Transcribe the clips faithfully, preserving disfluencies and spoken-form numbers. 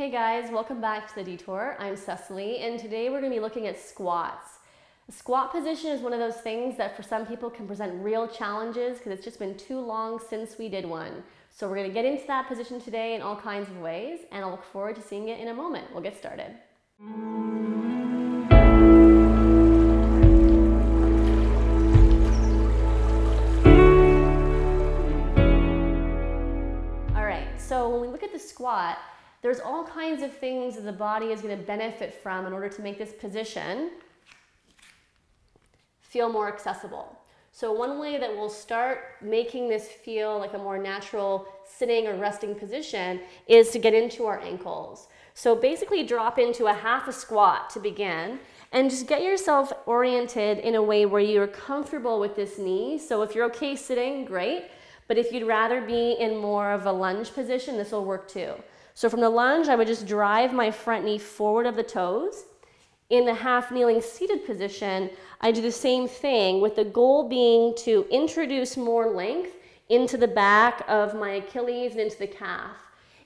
Hey guys, welcome back to The Detour. I'm Cecily, and today we're going to be looking at squats. The squat position is one of those things that for some people can present real challenges because it's just been too long since we did one. So we're going to get into that position today in all kinds of ways, and I'll look forward to seeing it in a moment. We'll get started. All right, so when we look at the squat, there's all kinds of things that the body is going to benefit from in order to make this position feel more accessible. So one way that we'll start making this feel like a more natural sitting or resting position is to get into our ankles. So basically drop into a half a squat to begin and just get yourself oriented in a way where you're comfortable with this knee. So if you're okay sitting, great. But if you'd rather be in more of a lunge position, this will work too. So from the lunge, I would just drive my front knee forward of the toes. In the half kneeling seated position, I do the same thing with the goal being to introduce more length into the back of my Achilles and into the calf.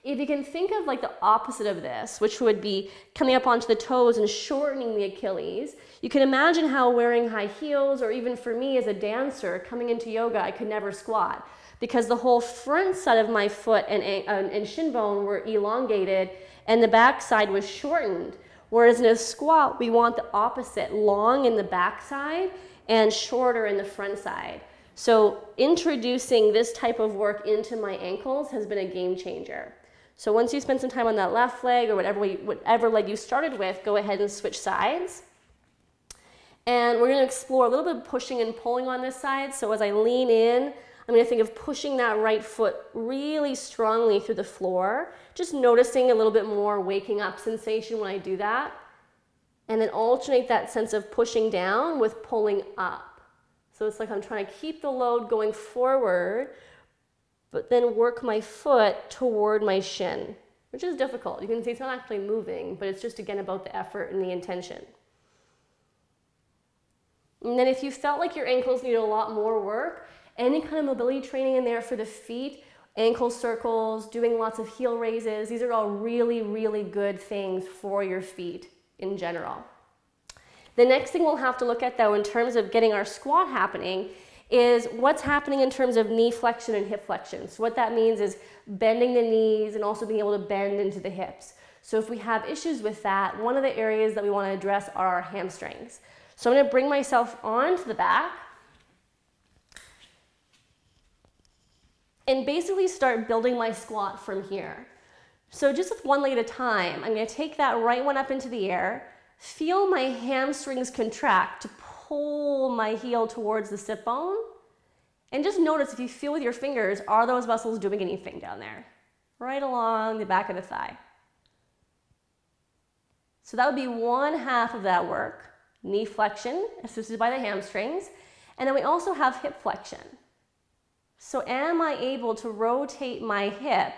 If you can think of like the opposite of this, which would be coming up onto the toes and shortening the Achilles, you can imagine how wearing high heels, or even for me as a dancer coming into yoga, I could never squat, because the whole front side of my foot and, and, and shin bone were elongated and the back side was shortened. Whereas in a squat, we want the opposite, long in the back side and shorter in the front side. So introducing this type of work into my ankles has been a game changer. So once you spend some time on that left leg or whatever, way, whatever leg you started with, go ahead and switch sides. And we're gonna explore a little bit of pushing and pulling on this side. So as I lean in, I'm going to think of pushing that right foot really strongly through the floor, just noticing a little bit more waking up sensation when I do that, and then alternate that sense of pushing down with pulling up. So it's like I'm trying to keep the load going forward, but then work my foot toward my shin, which is difficult. You can see it's not actually moving, but it's just again about the effort and the intention. And then if you felt like your ankles needed a lot more work, any kind of mobility training in there for the feet, ankle circles, doing lots of heel raises. These are all really, really good things for your feet in general. The next thing we'll have to look at though in terms of getting our squat happening is what's happening in terms of knee flexion and hip flexion. So what that means is bending the knees and also being able to bend into the hips. So if we have issues with that, one of the areas that we want to address are our hamstrings. So I'm going to bring myself onto the back and basically start building my squat from here. So just with one leg at a time, I'm going to take that right one up into the air, feel my hamstrings contract to pull my heel towards the sit bone, and just notice if you feel with your fingers, are those muscles doing anything down there? Right along the back of the thigh. So that would be one half of that work, knee flexion assisted by the hamstrings, and then we also have hip flexion. So am I able to rotate my hip,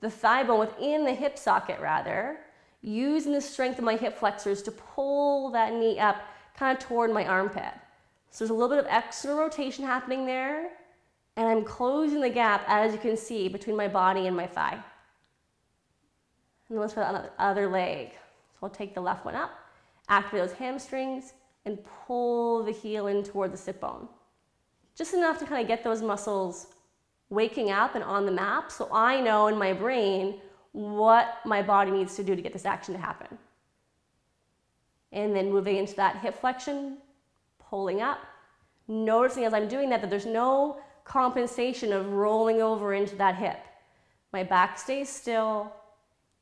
the thigh bone within the hip socket rather, using the strength of my hip flexors to pull that knee up kind of toward my armpit. So there's a little bit of external rotation happening there, and I'm closing the gap, as you can see, between my body and my thigh. And let's try the other leg. So I'll take the left one up, activate those hamstrings, and pull the heel in toward the sit bone. Just enough to kind of get those muscles waking up and on the map so I know in my brain what my body needs to do to get this action to happen. And then moving into that hip flexion, pulling up, noticing as I'm doing that that there's no compensation of rolling over into that hip. My back stays still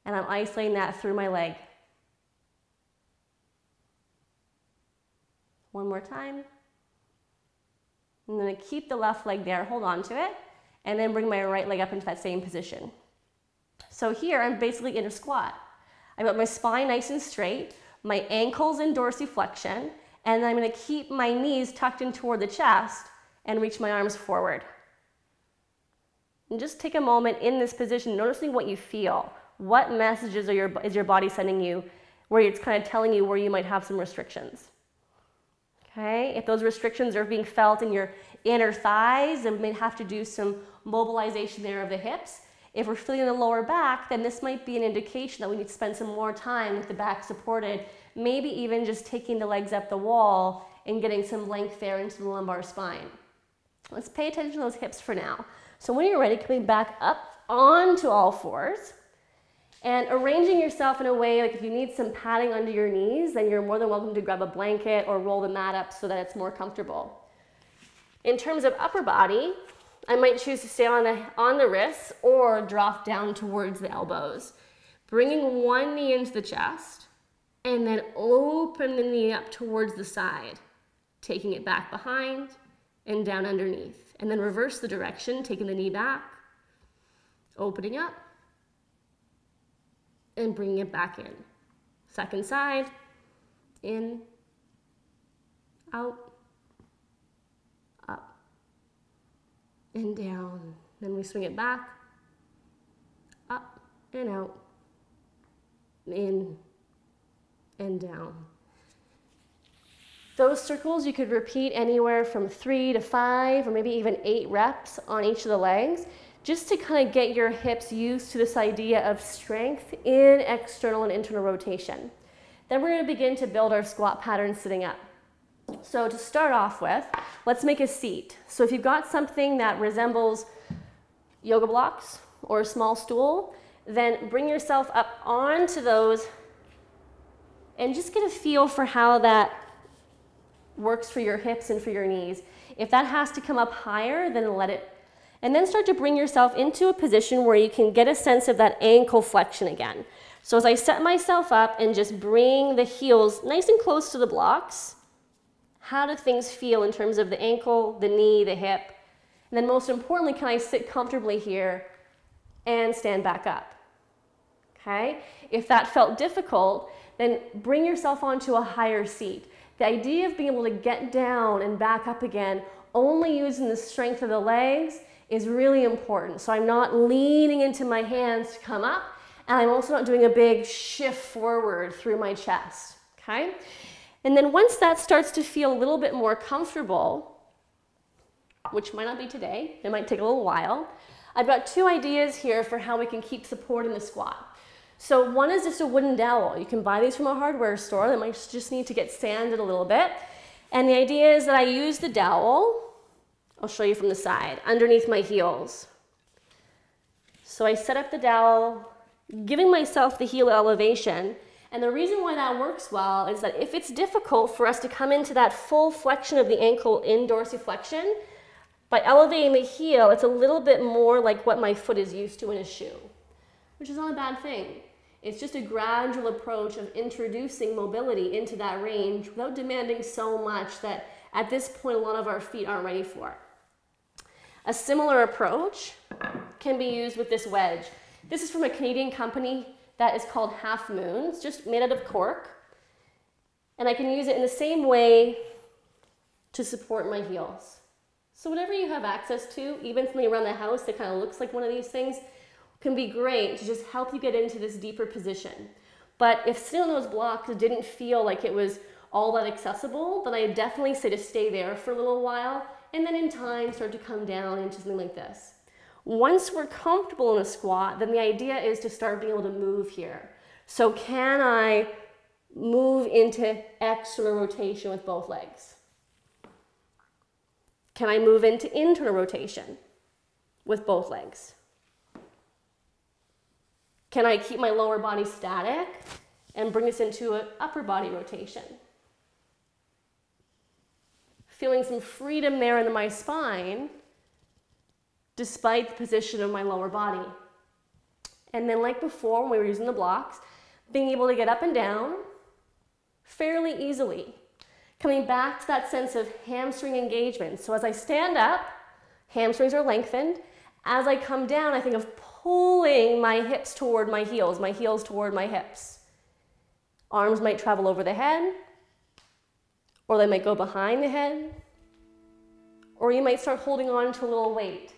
and I'm isolating that through my leg. One more time. I'm going to keep the left leg there, hold on to it, and then bring my right leg up into that same position. So here I'm basically in a squat. I've got my spine nice and straight, my ankles in dorsiflexion, and then I'm going to keep my knees tucked in toward the chest and reach my arms forward. And just take a moment in this position, noticing what you feel. What messages are your, is your body sending you where it's kind of telling you where you might have some restrictions? Okay, if those restrictions are being felt in your inner thighs, then we may have to do some mobilization there of the hips. If we're feeling the lower back, then this might be an indication that we need to spend some more time with the back supported, maybe even just taking the legs up the wall and getting some length there into the lumbar spine. Let's pay attention to those hips for now. So when you're ready, coming back up onto all fours and arranging yourself in a way, like if you need some padding under your knees, then you're more than welcome to grab a blanket or roll the mat up so that it's more comfortable. In terms of upper body, I might choose to stay on the, on the wrists or drop down towards the elbows. Bringing one knee into the chest and then open the knee up towards the side, taking it back behind and down underneath. And then reverse the direction, taking the knee back, opening up, and bringing it back in. Second side, in, out, and down. Then we swing it back, up and out, in and down. Those circles you could repeat anywhere from three to five or maybe even eight reps on each of the legs, just to kind of get your hips used to this idea of strength in external and internal rotation. Then we're going to begin to build our squat pattern sitting up. So to start off with, let's make a seat. So if you've got something that resembles yoga blocks or a small stool, then bring yourself up onto those and just get a feel for how that works for your hips and for your knees. If that has to come up higher, then let it. And then start to bring yourself into a position where you can get a sense of that ankle flexion again. So as I set myself up and just bring the heels nice and close to the blocks, how do things feel in terms of the ankle, the knee, the hip? And then most importantly, can I sit comfortably here and stand back up? Okay? If that felt difficult, then bring yourself onto a higher seat. The idea of being able to get down and back up again, only using the strength of the legs, is really important. So I'm not leaning into my hands to come up, and I'm also not doing a big shift forward through my chest. Okay? And then once that starts to feel a little bit more comfortable, which might not be today, it might take a little while, I've got two ideas here for how we can keep supporting the squat. So one is just a wooden dowel. You can buy these from a hardware store. They might just need to get sanded a little bit. And the idea is that I use the dowel, I'll show you from the side, underneath my heels. So I set up the dowel, giving myself the heel elevation. And the reason why that works well is that if it's difficult for us to come into that full flexion of the ankle in dorsiflexion, by elevating the heel, it's a little bit more like what my foot is used to in a shoe, which is not a bad thing. It's just a gradual approach of introducing mobility into that range without demanding so much that at this point a lot of our feet aren't ready for. A similar approach can be used with this wedge. This is from a Canadian company that is called Half Moons, just made out of cork. And I can use it in the same way to support my heels. So whatever you have access to, even something around the house that kind of looks like one of these things, can be great to just help you get into this deeper position. But if sitting on those blocks didn't feel like it was all that accessible, then I definitely say to stay there for a little while, and then in time start to come down into something like this. Once we're comfortable in a squat, then the idea is to start being able to move here. So can I move into external rotation with both legs? Can I move into internal rotation with both legs? Can I keep my lower body static and bring this into an upper body rotation? Feeling some freedom there in my spine, despite the position of my lower body. And then like before, when we were using the blocks, being able to get up and down fairly easily. Coming back to that sense of hamstring engagement. So as I stand up, hamstrings are lengthened. As I come down, I think of pulling my hips toward my heels, my heels toward my hips. Arms might travel over the head, or they might go behind the head, or you might start holding on to a little weight.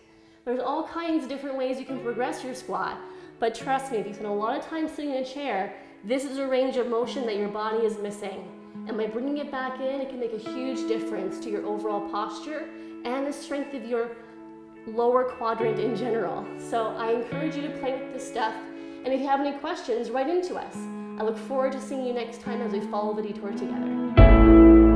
There's all kinds of different ways you can progress your squat, but trust me, if you spend a lot of time sitting in a chair, this is a range of motion that your body is missing. And by bringing it back in, it can make a huge difference to your overall posture and the strength of your lower quadrant in general. So I encourage you to play with this stuff, and if you have any questions, write into us. I look forward to seeing you next time as we follow the detour together.